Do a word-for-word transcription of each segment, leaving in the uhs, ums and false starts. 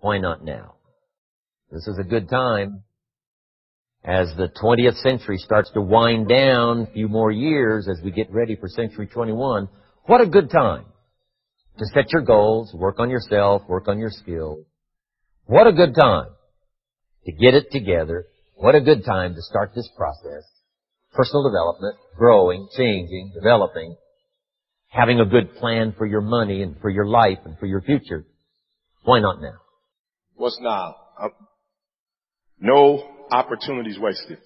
Why not now? This is a good time. As the twentieth century starts to wind down a few more years as we get ready for century twenty-one, what a good time to set your goals, work on yourself, work on your skills. What a good time to get it together. What a good time to start this process. Personal development, growing, changing, developing, having a good plan for your money and for your life and for your future. Why not now? What's now? Uh, no. Opportunities wasted.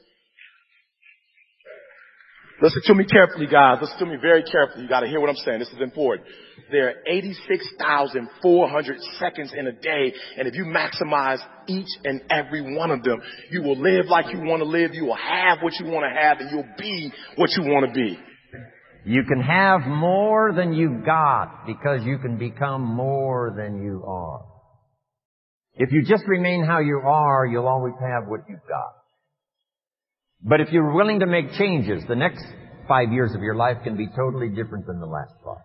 Listen to me carefully, guys. Listen to me very carefully. You got to hear what I'm saying. This is important. There are eighty-six thousand four hundred seconds in a day, and if you maximize each and every one of them, you will live like you want to live, you will have what you want to have, and you'll be what you want to be. You can have more than you've got because you can become more than you are. If you just remain how you are, you'll always have what you've got. But if you're willing to make changes, the next five years of your life can be totally different than the last five.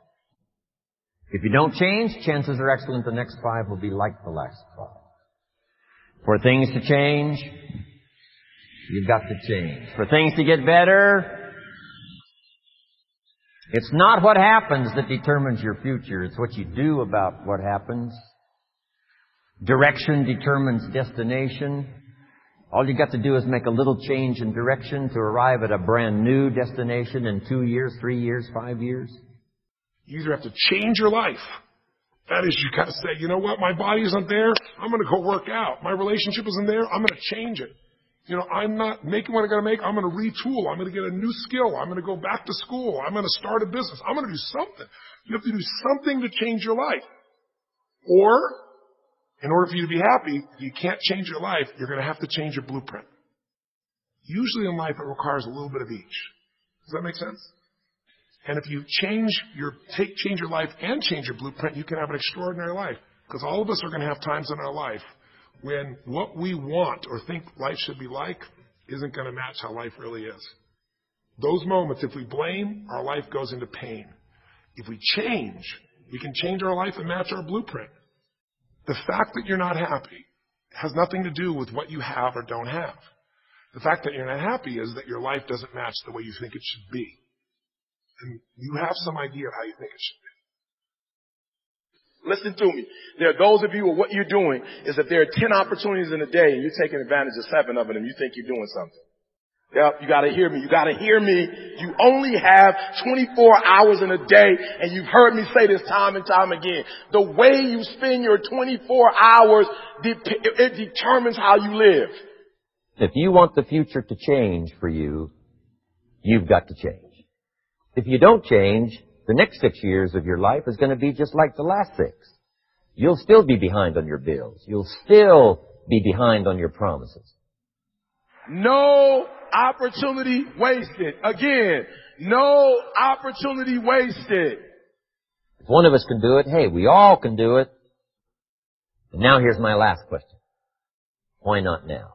If you don't change, chances are excellent the next five will be like the last five. For things to change, you've got to change. For things to get better, it's not what happens that determines your future. It's what you do about what happens. Direction determines destination. All you got to do is make a little change in direction to arrive at a brand new destination in two years, three years, five years. You either have to change your life. That is, you got to say, you know what, my body isn't there. I'm going to go work out. My relationship isn't there. I'm going to change it. You know, I'm not making what I got to make. I'm going to retool. I'm going to get a new skill. I'm going to go back to school. I'm going to start a business. I'm going to do something. You have to do something to change your life. Or, in order for you to be happy, you can't change your life. You're going to have to change your blueprint. Usually in life, it requires a little bit of each. Does that make sense? And if you change your, take, change your life and change your blueprint, you can have an extraordinary life. Because all of us are going to have times in our life when what we want or think life should be like isn't going to match how life really is. Those moments, if we blame, our life goes into pain. If we change, we can change our life and match our blueprint. The fact that you're not happy has nothing to do with what you have or don't have. The fact that you're not happy is that your life doesn't match the way you think it should be. And you have some idea of how you think it should be. Listen to me. There are those of you where what you're doing is that there are ten opportunities in a day and you're taking advantage of seven of them and you think you're doing something. Yep, you gotta hear me. You gotta hear me. You only have twenty-four hours in a day, and you've heard me say this time and time again. The way you spend your twenty-four hours, it determines how you live. If you want the future to change for you, you've got to change. If you don't change, the next six years of your life is going to be just like the last six. You'll still be behind on your bills. You'll still be behind on your promises. No opportunity wasted. Again, no opportunity wasted. If one of us can do it, hey, we all can do it. And now here's my last question. Why not now?